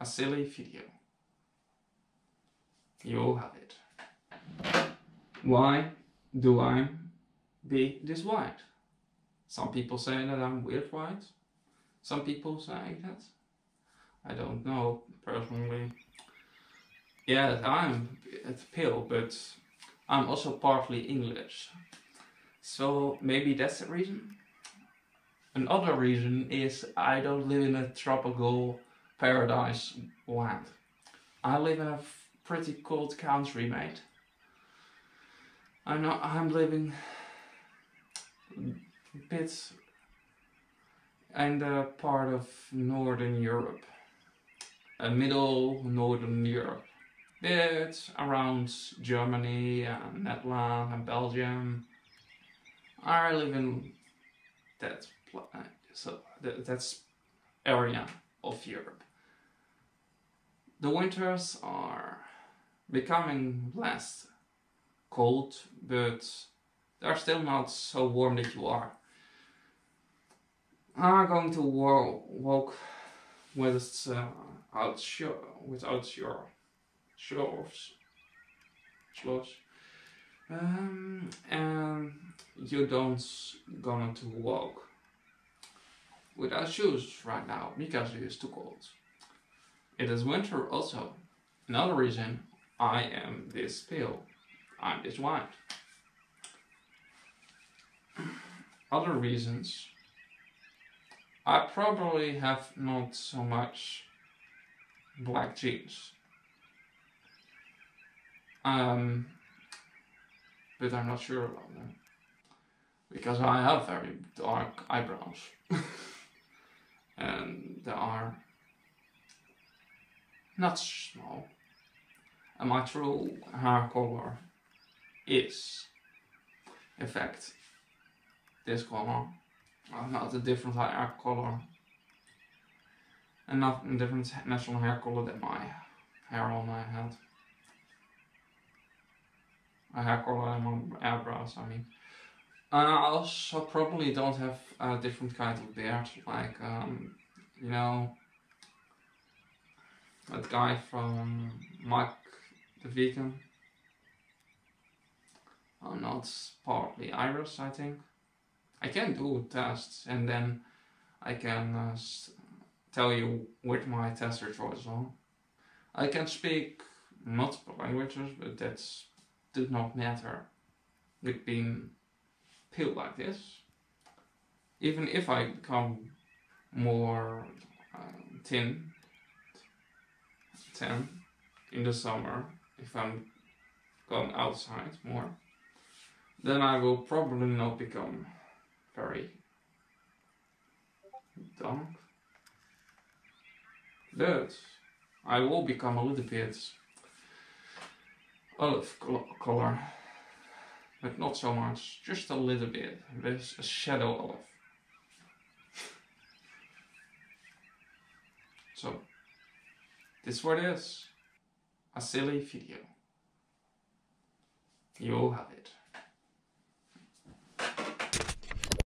a silly video. You all have it. Why do I be this white? Some people say that I'm weird white. Some people say that. I don't know personally. Yeah, I'm pale, but I'm also partly English. So maybe that's the reason. Another reason is I don't live in a tropical paradise land. I live in a pretty cold country, mate. I'm living a bit in the part of Northern Europe, middle Northern Europe, bit around Germany and Netherlands and Belgium. I live in that that's area of Europe. The winters are becoming less cold, but they're still not so warm that you are. I'm going to walk without your shorts, and you don't gonna to walk without shoes right now because it is too cold. It is winter also. Another reason I am this pale. I'm this white. Other reasons. I probably have not so much black jeans. But I'm not sure about them. Because I have very dark eyebrows. And they are not small. And my true hair color is, in fact, this color. Not a different hair color, and not a different natural hair color than my hair on my head. A hair color and my eyebrows, I mean. I also probably don't have a different kind of beard, like, you know, that guy from Mike the Vegan. I'm not partly Irish, I think. I can do tests and then I can tell you with my test results on. I can speak multiple languages, but that did not matter with being pale like this. Even if I become more tan in the summer, if I'm going outside more, then I will probably not become very dark, but I will become a little bit olive color, but not so much, just a little bit. There's a shadow olive. So this what is a silly video. You all have it.